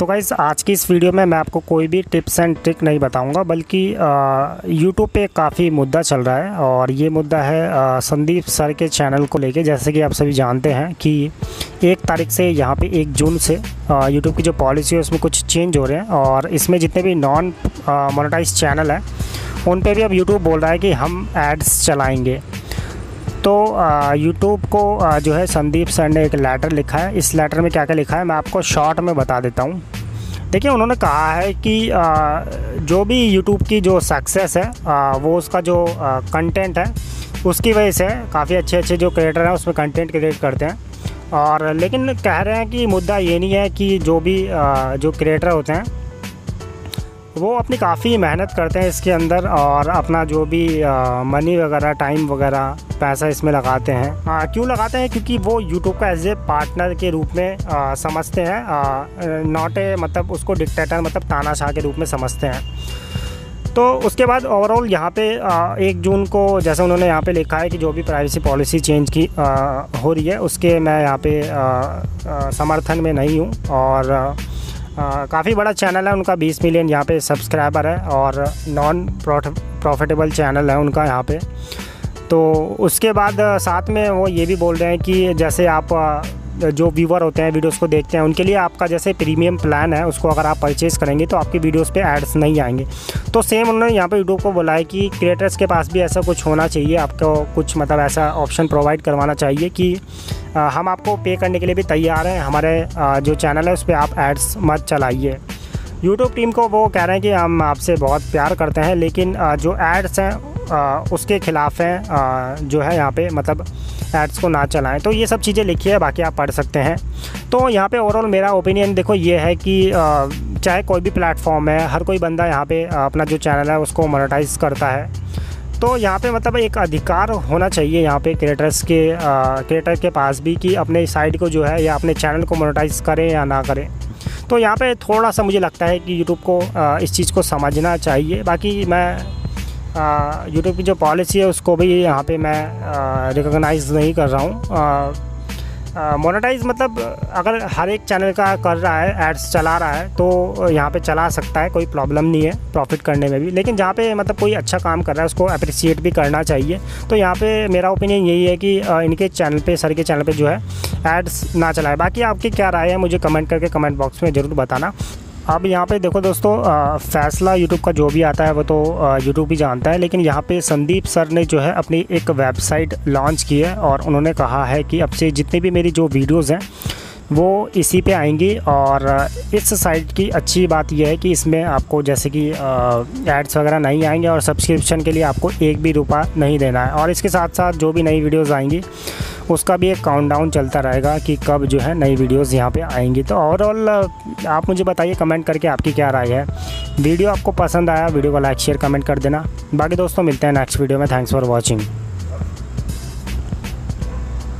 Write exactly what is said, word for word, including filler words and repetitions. तो गाइस आज की इस वीडियो में मैं आपको कोई भी टिप्स एंड ट्रिक नहीं बताऊंगा, बल्कि यूट्यूब पे काफ़ी मुद्दा चल रहा है और ये मुद्दा है आ, संदीप सर के चैनल को लेके। जैसे कि आप सभी जानते हैं कि एक तारीख से यहाँ पे एक जून से यूट्यूब की जो पॉलिसी है उसमें कुछ चेंज हो रहे हैं और इसमें जितने भी नॉन मोनेटाइज चैनल हैं उन पे भी अब यूट्यूब बोल रहा है कि हम एड्स चलाएंगे। तो यूट्यूब को आ, जो है संदीप सर ने एक लेटर लिखा है। इस लेटर में क्या क्या लिखा है मैं आपको शॉर्ट में बता देता हूँ। देखिए, उन्होंने कहा है कि आ, जो भी यूट्यूब की जो सक्सेस है आ, वो उसका जो कंटेंट है उसकी वजह से काफ़ी अच्छे अच्छे जो क्रिएटर हैं उसमें कंटेंट क्रिएट करते हैं। और लेकिन कह रहे हैं कि मुद्दा ये नहीं है कि जो भी आ, जो क्रिएटर होते हैं वो अपनी काफ़ी मेहनत करते हैं इसके अंदर और अपना जो भी आ, मनी वगैरह, टाइम वगैरह, पैसा इसमें लगाते हैं। आ, क्यों लगाते हैं? क्योंकि वो यूट्यूब का एज ए पार्टनर के रूप में आ, समझते हैं, नॉट ए मतलब उसको डिक्टेटर मतलब तानाशाह के रूप में समझते हैं। तो उसके बाद ओवरऑल यहाँ पे आ, एक जून को जैसे उन्होंने यहाँ पे लिखा है कि जो भी प्राइवेसी पॉलिसी चेंज की आ, हो रही है उसके मैं यहाँ पे आ, आ, समर्थन में नहीं हूँ। और काफ़ी बड़ा चैनल है उनका, बीस मिलियन यहाँ पे सब्सक्राइबर है और नॉन प्रॉफिटेबल चैनल है उनका यहाँ पे। तो उसके बाद साथ में वो ये भी बोल रहे हैं कि जैसे आप जो व्यूवर होते हैं वीडियोस को देखते हैं उनके लिए आपका जैसे प्रीमियम प्लान है उसको अगर आप परचेज़ करेंगे तो आपकी वीडियोस पे एड्स नहीं आएंगे। तो सेम उन्होंने यहाँ पे यूट्यूब को बोला है कि क्रिएटर्स के पास भी ऐसा कुछ होना चाहिए, आपको कुछ मतलब ऐसा ऑप्शन प्रोवाइड करवाना चाहिए कि आ, हम आपको पे करने के लिए भी तैयार हैं, हमारे आ, जो चैनल है उस पर आप एड्स मत चलाइए। यूट्यूब टीम को वो कह रहे हैं कि हम आपसे बहुत प्यार करते हैं, लेकिन आ, जो एड्स हैं आ, उसके ख़िलाफ़ हैं, जो है यहाँ पे मतलब एड्स को ना चलाएं। तो ये सब चीज़ें लिखी है, बाकी आप पढ़ सकते हैं। तो यहाँ पे ओवरऑल मेरा ओपिनियन देखो ये है कि आ, चाहे कोई भी प्लेटफॉर्म है, हर कोई बंदा यहाँ पे अपना जो चैनल है उसको मोनेटाइज करता है। तो यहाँ पे मतलब एक अधिकार होना चाहिए यहाँ पे क्रिएटर्स के क्रिएटर के पास भी कि अपने साइट को जो है या अपने चैनल को मोनेटाइज करें या ना करें। तो यहाँ पर थोड़ा सा मुझे लगता है कि यूट्यूब को आ, इस चीज़ को समझना चाहिए। बाकी मैं यूट्यूब की जो पॉलिसी है उसको भी यहाँ पे मैं रिकॉग्नाइज़ नहीं कर रहा हूँ। मोनेटाइज मतलब अगर हर एक चैनल का कर रहा है, एड्स चला रहा है, तो यहाँ पे चला सकता है, कोई प्रॉब्लम नहीं है प्रॉफिट करने में भी। लेकिन जहाँ पे मतलब कोई अच्छा काम कर रहा है उसको अप्रिशिएट भी करना चाहिए। तो यहाँ पे मेरा ओपिनियन यही है कि इनके चैनल पे, सर के चैनल पे जो है एड्स ना चलाए। बाकी आपकी क्या राय है मुझे कमेंट करके कमेंट बॉक्स में ज़रूर बताना। अब यहाँ पे देखो दोस्तों, आ, फैसला यूट्यूब का जो भी आता है वो तो यूट्यूब ही जानता है, लेकिन यहाँ पे संदीप सर ने जो है अपनी एक वेबसाइट लॉन्च की है और उन्होंने कहा है कि अब से जितनी भी मेरी जो वीडियोस हैं वो इसी पे आएंगी। और इस साइट की अच्छी बात यह है कि इसमें आपको जैसे कि एड्स वगैरह नहीं आएंगे और सब्सक्रिप्शन के लिए आपको एक भी रुपया नहीं देना है। और इसके साथ साथ जो भी नई वीडियोज़ आएंगी उसका भी एक काउंटडाउन चलता रहेगा कि कब जो है नई वीडियोस यहाँ पे आएंगी। तो ओवरऑल आप मुझे बताइए कमेंट करके आपकी क्या राय है। वीडियो आपको पसंद आया, वीडियो को लाइक शेयर कमेंट कर देना। बाकी दोस्तों मिलते हैं नेक्स्ट वीडियो में। Thanks for watching.